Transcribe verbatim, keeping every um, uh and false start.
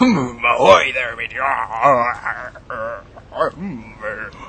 Ahoy there, matey!